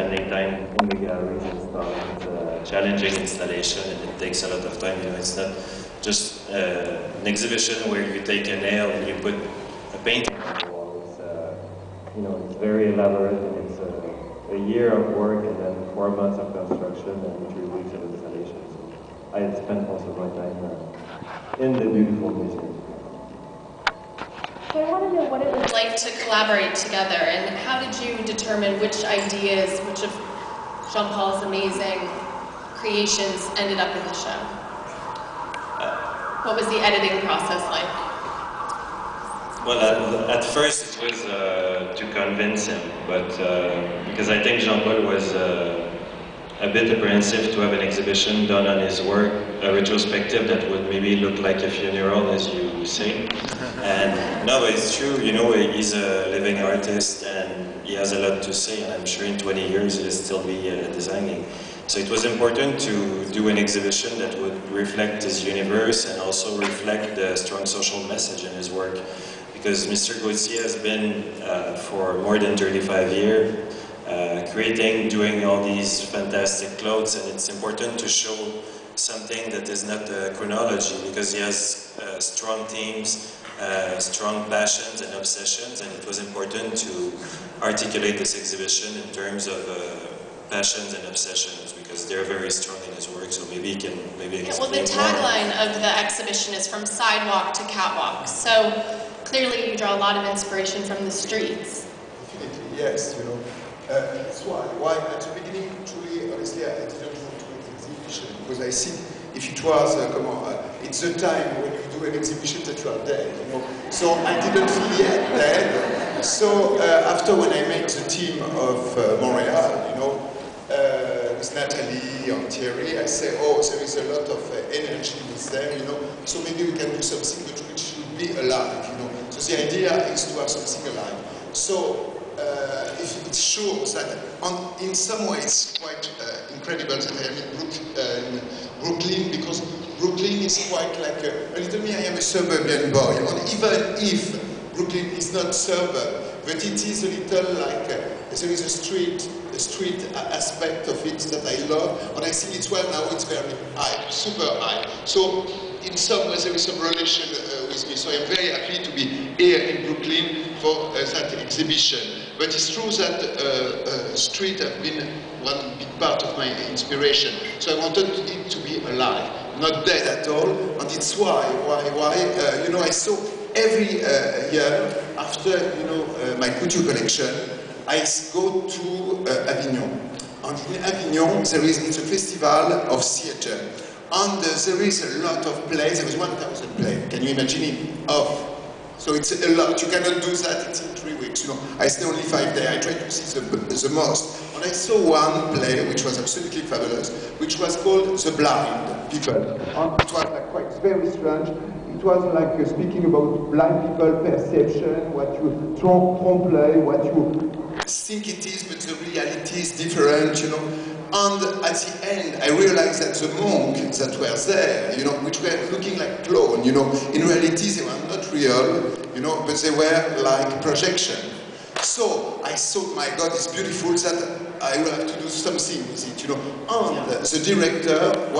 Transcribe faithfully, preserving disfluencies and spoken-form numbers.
spending time in the galleries and stuff. It's a challenging installation, and it takes a lot of time. You know, it's not just uh, an exhibition where you take a nail and you put a painting on the wall. It's, uh, you know, it's very elaborate, and it's a, a year of work, and then four months of construction, and three weeks of installation. So I spent most of my time in the beautiful museum. So I want to know what it was like to collaborate together, and how did you determine which ideas, which of Jean Paul's amazing creations ended up in the show? Uh, what was the editing process like? Well, at, at first it was uh, to convince him, but uh, because I think Jean Paul was uh, a bit apprehensive to have an exhibition done on his work, a retrospective that would maybe look like a funeral, as you say. And no, it's true, you know, he's a living artist and he has a lot to say, and I'm sure in twenty years he'll still be uh, designing. So it was important to do an exhibition that would reflect his universe and also reflect the strong social message in his work. Because Mister Gaultier has been, uh, for more than thirty-five years, uh, creating, doing all these fantastic clothes, and it's important to show something that is not a chronology, because he has uh, strong themes, Uh, strong passions and obsessions, and it was important to articulate this exhibition in terms of uh, passions and obsessions, because they're very strong in his work. So maybe he can maybe yeah, explain. Well, the tagline of the exhibition is "From Sidewalk to Catwalk," so clearly you draw a lot of inspiration from the streets. Definitely, yes. You know, uh, that's why. Why at the beginning, truly, honestly, I didn't want to make the exhibition, because I think if it was, uh, come on, uh, it's the time when you an exhibition that you are dead, you know. So I didn't feel yet dead. So uh, after when I met the team of uh, Montreal, you know, uh, with Natalie and Thierry, I say, oh, there is a lot of uh, energy with them, you know. So maybe we can do something that which should be alive, you know. So the idea is to have something alive. So uh, if it shows that, on, in some ways, it's quite uh, incredible that I am in, Brook, uh, in Brooklyn, because Brooklyn is quite like a, a little me, I am a suburban boy, and even if Brooklyn is not suburban, but it is a little like, a, there is a street, a street aspect of it that I love, and I think it's well now, it's very high, super high. So in some ways there is some relation uh, with me, so I'm very happy to be here in Brooklyn for uh, that exhibition. But it's true that uh, uh, street has been one big part of my inspiration, so I wanted it to be alive. Not dead at all, and it's why, why, why, uh, you know, I saw every uh, year after, you know, uh, my couture collection, I go to uh, Avignon. And in Avignon, there is, it's a festival of theater, and uh, there is a lot of plays. There was one thousand plays, can you imagine it? Of. So it's a lot, you cannot do that, it's in three weeks, you know. I stay only five days, I try to see the, the most. And I saw one play which was absolutely fabulous, which was called The Blind People. And it was like quite very strange. It was like uh, speaking about blind people perception, what you trompe l'œil, what you think it is, but the reality is different, you know. And at the end, I realized that the monks that were there, you know, which were looking like clones, you know, in reality they were not real, you know, but they were like projection. So I thought, my God, it's beautiful, that I will have to do something with it, you know. And the director was